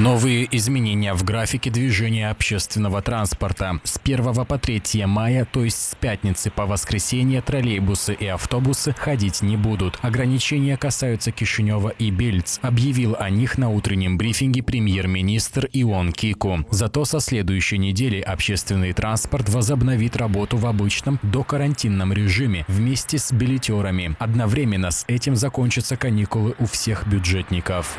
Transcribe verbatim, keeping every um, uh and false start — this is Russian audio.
Новые изменения в графике движения общественного транспорта. С первого по третье мая, то есть с пятницы по воскресенье, троллейбусы и автобусы ходить не будут. Ограничения касаются Кишинева и Бельц. Объявил о них на утреннем брифинге премьер-министр Ион Кику. Зато со следующей недели общественный транспорт возобновит работу в обычном докарантинном режиме вместе с билетерами. Одновременно с этим закончатся каникулы у всех бюджетников.